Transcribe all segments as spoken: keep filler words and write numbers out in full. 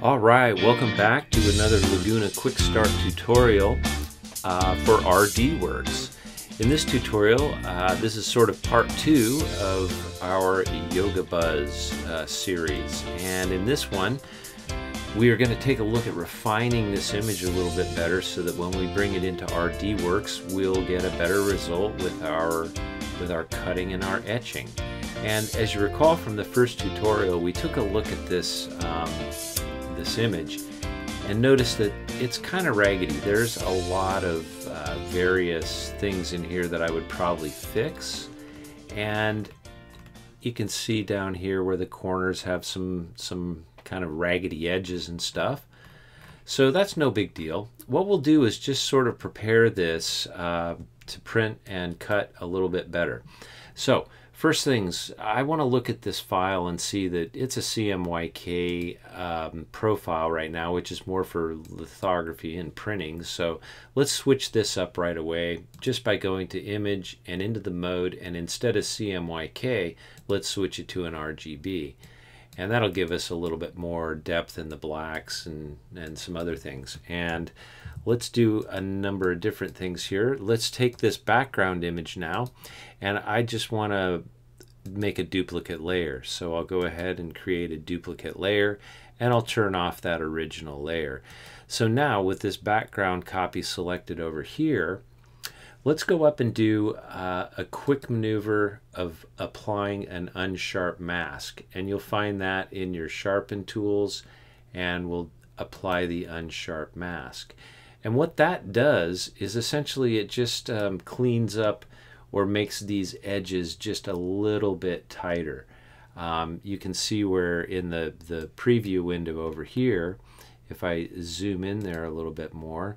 Alright, welcome back to another Laguna Quick Start tutorial uh, for RDWorks. In this tutorial, uh, this is sort of part two of our Yoga Buzz uh, series, and in this one we are going to take a look at refining this image a little bit better so that when we bring it into RDWorks we'll get a better result with our, with our cutting and our etching. And as you recall from the first tutorial, we took a look at this, um, this image and noticed that it's kind of raggedy. There's a lot of uh, various things in here that I would probably fix. And you can see down here where the corners have some, some kind of raggedy edges and stuff. So that's no big deal. What we'll do is just sort of prepare this uh, to print and cut a little bit better. So, first things, I want to look at this file and see that it's a C M Y K um, profile right now, which is more for lithography and printing. So let's switch this up right away just by going to Image and into the mode, and instead of C M Y K, let's switch it to an R G B. And that'll give us a little bit more depth in the blacks and, and some other things. And let's do a number of different things here. Let's take this background image now, and I just want to make a duplicate layer. So I'll go ahead and create a duplicate layer, and I'll turn off that original layer. So now with this background copy selected over here, let's go up and do uh, a quick maneuver of applying an unsharp mask. And you'll find that in your sharpen tools, and we'll apply the unsharp mask. And what that does is essentially it just um, cleans up or makes these edges just a little bit tighter. Um, you can see where in the, the preview window over here, if I zoom in there a little bit more,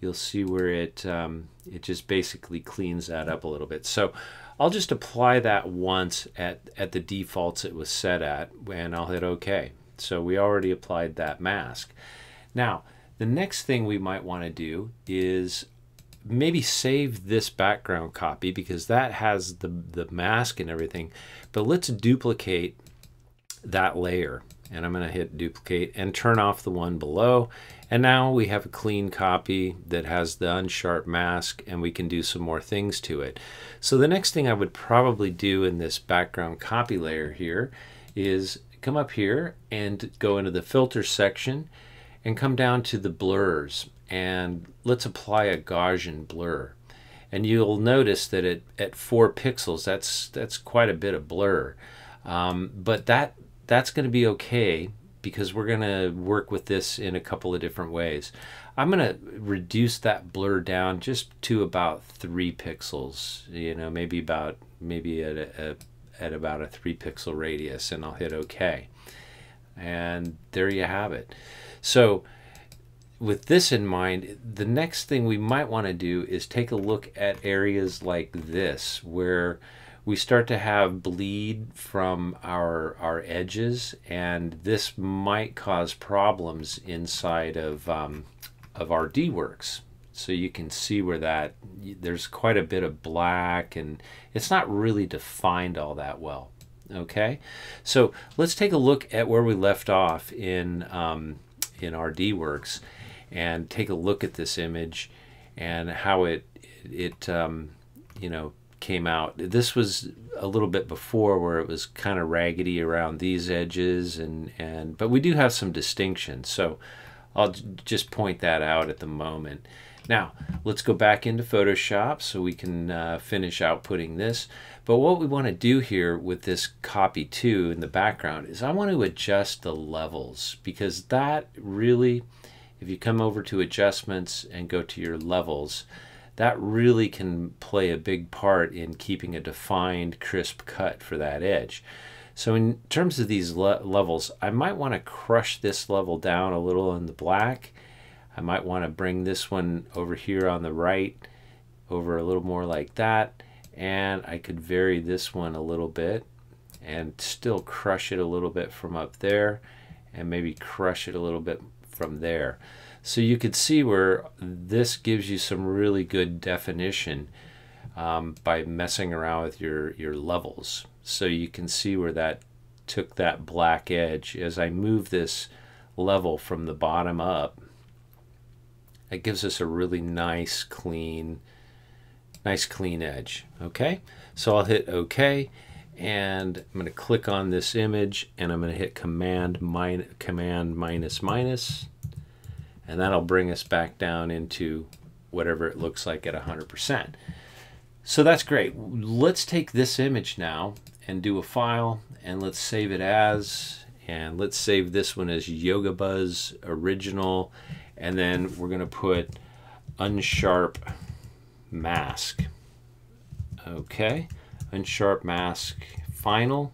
you'll see where it, um, it just basically cleans that up a little bit. So I'll just apply that once at, at the defaults it was set at, and I'll hit OK. So we already applied that mask. Now, the next thing we might want to do is maybe save this background copy because that has the, the mask and everything, but let's duplicate that layer. And I'm going to hit duplicate and turn off the one below. And now we have a clean copy that has the unsharp mask, and we can do some more things to it. So the next thing I would probably do in this background copy layer here is come up here and go into the filter section and come down to the blurs, and let's apply a Gaussian blur. And you'll notice that it, at four pixels, that's that's quite a bit of blur. Um, but that that's going to be okay because we're going to work with this in a couple of different ways. I'm going to reduce that blur down just to about three pixels. You know, maybe about maybe at a, a, at about a three pixel radius, and I'll hit OK. And there you have it. So with this in mind, the next thing we might want to do is take a look at areas like this where we start to have bleed from our, our edges, and this might cause problems inside of, um, of RDWorks. So you can see where that, there's quite a bit of black, and it's not really defined all that well. Okay, so let's take a look at where we left off in um, in RDWorks, and take a look at this image and how it it um, you know came out. This was a little bit before where it was kind of raggedy around these edges, and and but we do have some distinction. So I'll just point that out at the moment. Now, let's go back into Photoshop so we can uh, finish outputting this. But what we want to do here with this copy two in the background is I want to adjust the levels, because that really, if you come over to adjustments and go to your levels, that really can play a big part in keeping a defined, crisp cut for that edge. So in terms of these le levels, I might want to crush this level down a little in the black. I might want to bring this one over here on the right over a little more like that, and I could vary this one a little bit and still crush it a little bit from up there, and maybe crush it a little bit from there. So you could see where this gives you some really good definition um, by messing around with your, your levels. So you can see where that took that black edge. As I move this level from the bottom up, that gives us a really nice clean nice clean edge. Okay, so I'll hit OK, and I'm going to click on this image, and I'm going to hit command min command minus minus, and that'll bring us back down into whatever it looks like at one hundred percent. So that's great. Let's take this image now and do a file, and let's save it as, and let's save this one as Yoga Buzz original, and then we're going to put unsharp mask. Okay, unsharp mask final,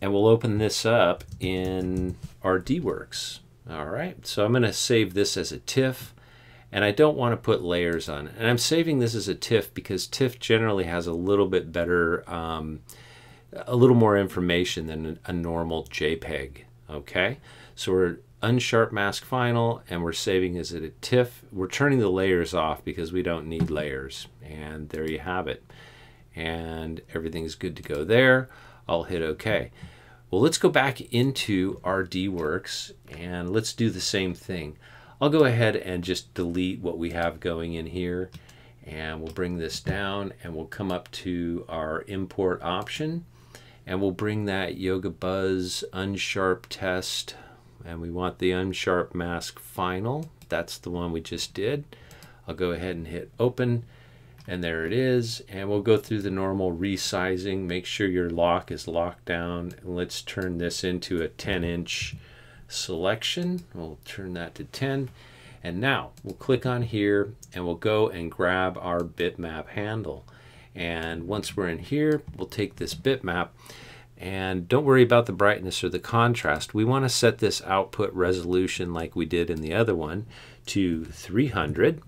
and we'll open this up in RDWorks. All right, so I'm going to save this as a TIFF, and I don't want to put layers on it. And I'm saving this as a TIFF because TIFF generally has a little bit better, um, a little more information than a normal JPEG. Okay, so we're unsharp mask final, and we're saving as a TIFF. We're turning the layers off because we don't need layers. And there you have it. And everything's good to go there. I'll hit OK. Well, let's go back into RDWorks, and let's do the same thing. I'll go ahead and just delete what we have going in here, and we'll bring this down, and we'll come up to our import option, and we'll bring that Yoga Buzz unsharp test, and we want the unsharp mask final. That's the one we just did. I'll go ahead and hit open, and there it is. And we'll go through the normal resizing. Make sure your lock is locked down. And let's turn this into a ten inch selection. We'll turn that to ten. And now we'll click on here, and we'll go and grab our bitmap handle. And once we're in here, we'll take this bitmap. And don't worry about the brightness or the contrast. We want to set this output resolution like we did in the other one to three hundred.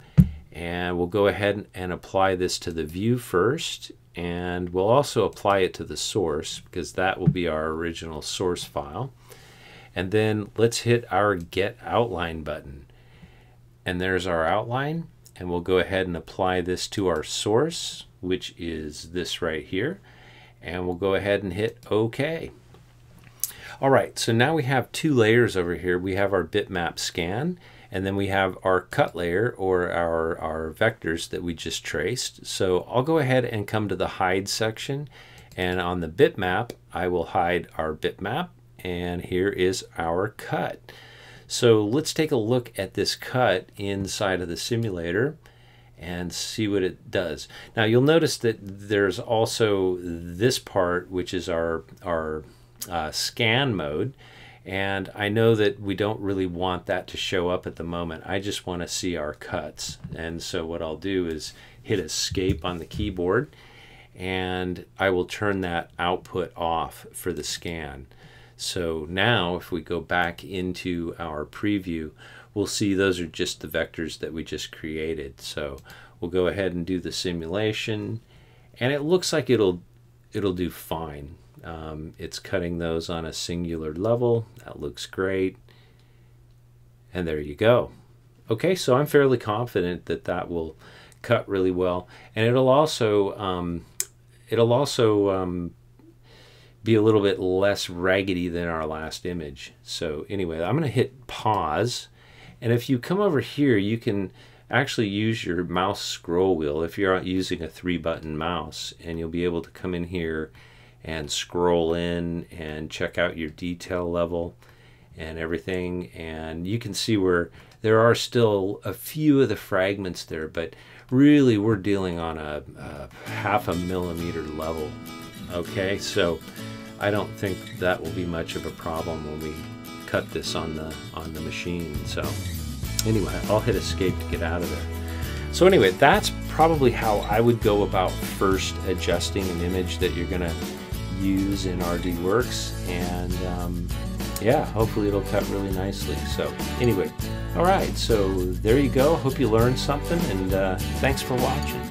And we'll go ahead and apply this to the view first. And we'll also apply it to the source, because that will be our original source file. And then let's hit our Get Outline button. And there's our outline. And we'll go ahead and apply this to our source, which is this right here. And we'll go ahead and hit OK. All right, so now we have two layers over here. We have our bitmap scan, and then we have our cut layer, or our, our vectors that we just traced. So I'll go ahead and come to the hide section, and on the bitmap, I will hide our bitmap, and here is our cut. So let's take a look at this cut inside of the simulator and see what it does. Now you'll notice that there's also this part, which is our, our uh, scan mode. And I know that we don't really want that to show up at the moment. I just want to see our cuts. And so what I'll do is hit escape on the keyboard, and I will turn that output off for the scan. So now if we go back into our preview, we'll see those are just the vectors that we just created. So we'll go ahead and do the simulation, and it looks like it'll it'll do fine. Um, it's cutting those on a singular level. That looks great. And there you go. Okay, so I'm fairly confident that that will cut really well, and it'll also um, it'll also um, be a little bit less raggedy than our last image. So anyway, I'm going to hit pause. And if you come over here, you can actually use your mouse scroll wheel if you're using a three button mouse, and you'll be able to come in here and scroll in and check out your detail level and everything. And you can see where there are still a few of the fragments there, but really we're dealing on a, a half a millimeter level. Okay, so I don't think that will be much of a problem when we cut this on the on the machine. So anyway, I'll hit escape to get out of there. So anyway, that's probably how I would go about first adjusting an image that you're gonna use in RDWorks, and um, yeah, hopefully it'll cut really nicely. So anyway, all right, so there you go. Hope you learned something, and uh, thanks for watching.